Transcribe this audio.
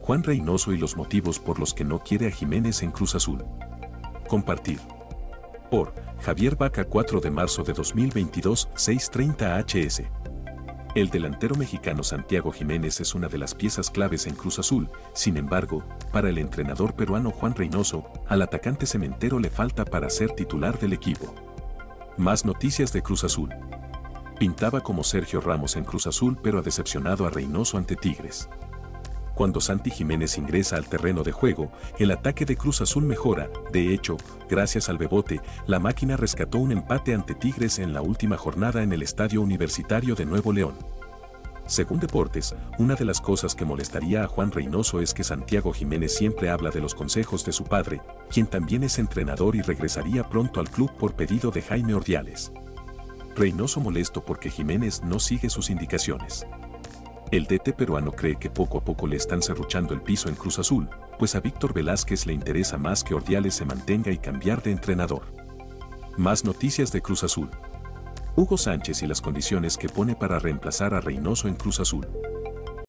Juan Reynoso y los motivos por los que no quiere a Giménez en Cruz Azul. Compartir. Por Javier Vaca, 4 de marzo de 2022, 6:30 HS. El delantero mexicano Santiago Giménez es una de las piezas claves en Cruz Azul. Sin embargo, para el entrenador peruano Juan Reynoso, al atacante cementero le falta para ser titular del equipo. Más noticias de Cruz Azul. Pintaba como Sergio Ramos en Cruz Azul, pero ha decepcionado a Reynoso ante Tigres. Cuando Santi Giménez ingresa al terreno de juego, el ataque de Cruz Azul mejora. De hecho, gracias al bebote, la máquina rescató un empate ante Tigres en la última jornada en el Estadio Universitario de Nuevo León. Según Deportes, una de las cosas que molestaría a Juan Reynoso es que Santiago Giménez siempre habla de los consejos de su padre, quien también es entrenador y regresaría pronto al club por pedido de Jaime Ordiales. Reynoso molesto porque Giménez no sigue sus indicaciones. El DT peruano cree que poco a poco le están serruchando el piso en Cruz Azul, pues a Víctor Velázquez le interesa más que Ordiales se mantenga y cambiar de entrenador. Más noticias de Cruz Azul. Hugo Sánchez y las condiciones que pone para reemplazar a Reynoso en Cruz Azul.